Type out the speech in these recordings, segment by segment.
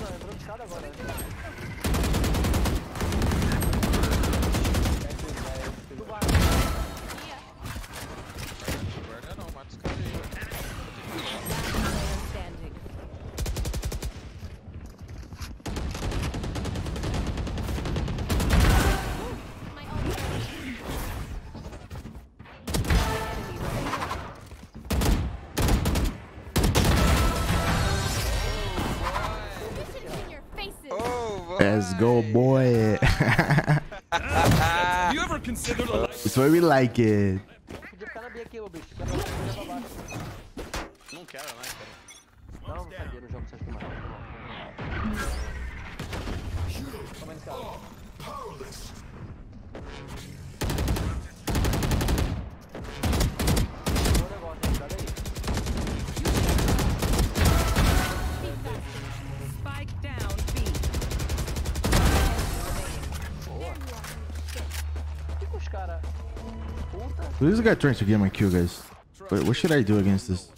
Nossa, entrou de escada agora. Não, mata os caras Let's go, boy. You ever considered a life? It's where we like it. Não quero mais, cara. Não, cadê o jogo que você acha que mais? Toma esse cara. Boa negócio, hein? Cuidado aí. Spike down, B. Boa. O que que os caras... Puta... This guy trying to get my kill, guys. Wait, what should I do against this?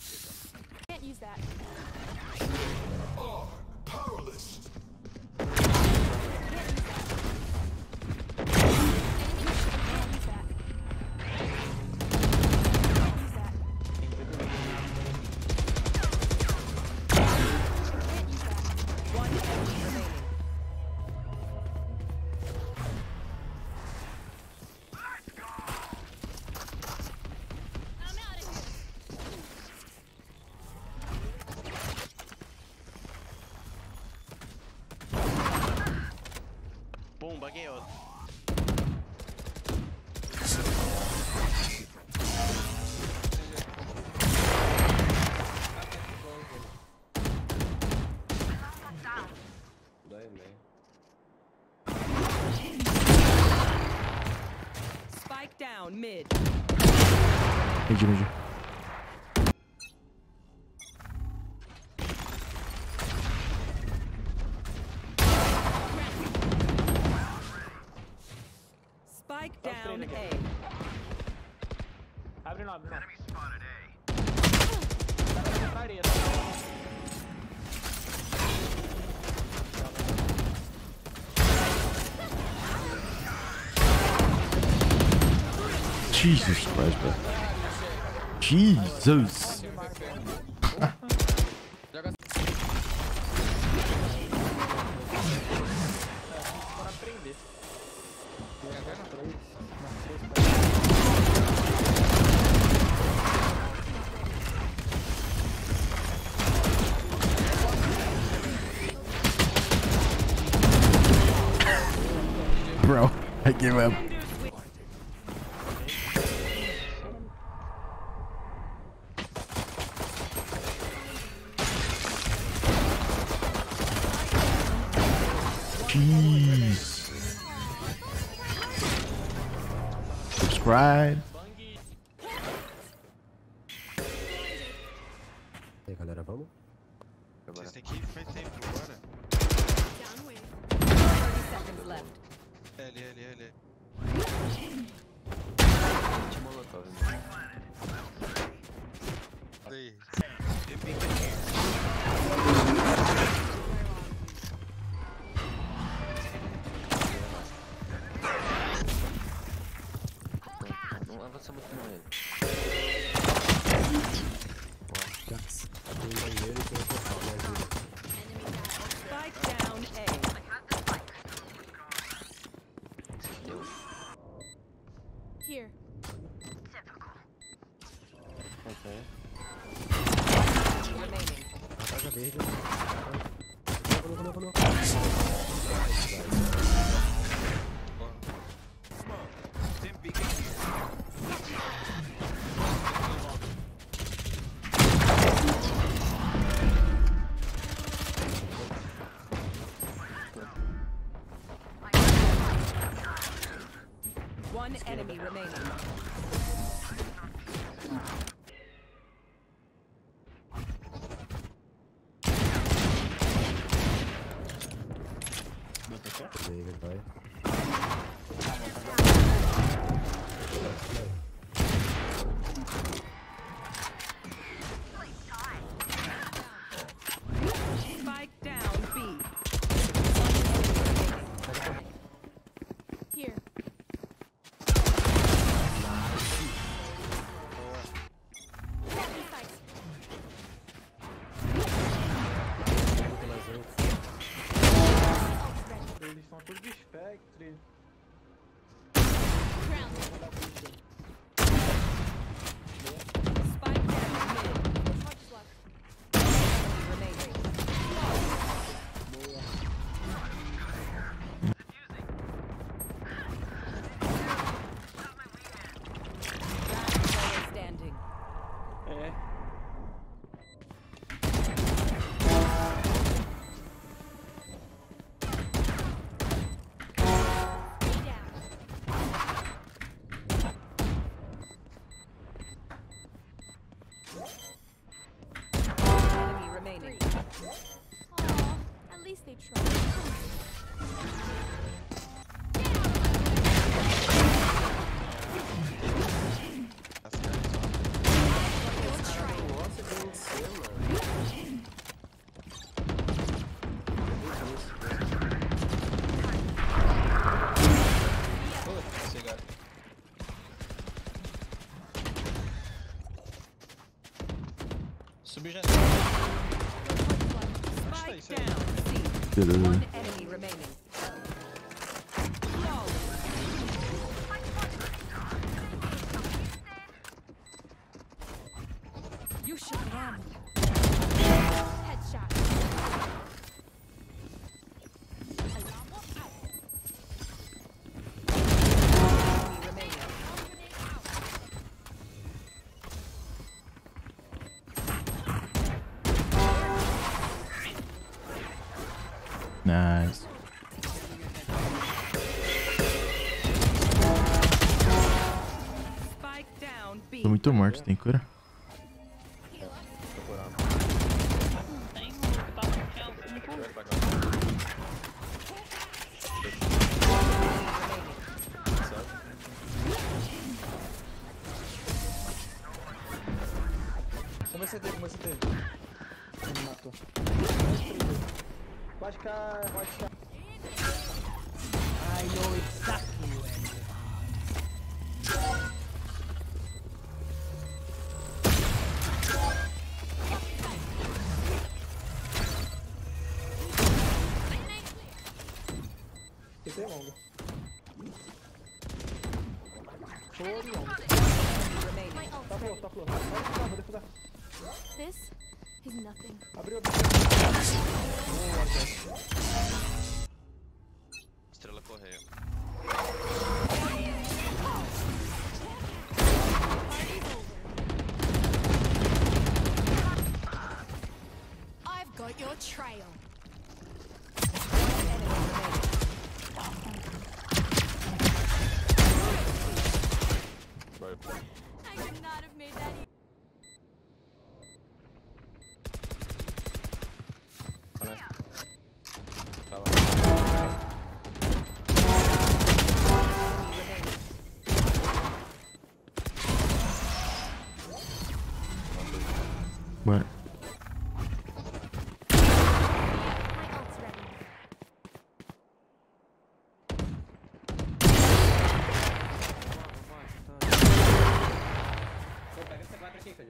Baguei outro. Spike down mid. Mid. Spike down A. Abre não, abre não. Enemy spotted A. Jesus Christ, bro. Jesus. Bro, I give up. Jeez. Subscribe. E aí, galera, vamos? Vocês têm que ir, faz tempo agora. L. Molotov. Aí. Não avança muito com ele. Here. Typical. Okay. One enemy remaining. Spike down, B. 3. One enemy remaining. You should have headshot. Enemy remaining. Nice. Tô muito morto, tem cura? This is nothing. Estrela correia. I've got your trail. Right. I could not have made that easy. What?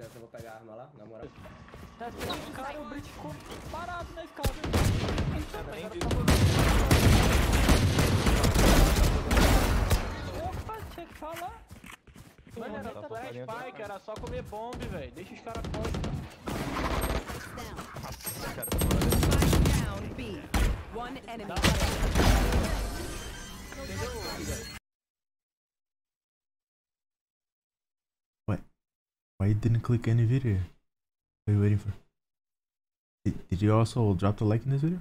Eu vou pegar a arma lá, na moral. O cara, o Brit ficou parado na escada. Opa, tinha que falar. Mano, era trash spike, era só comer bomb, velho. Deixa os caras fortes. Down, B. One enemy. Why you didn't click any video? What are you waiting for? Did you also drop the like in this video?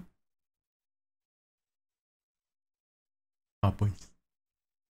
Ah, points.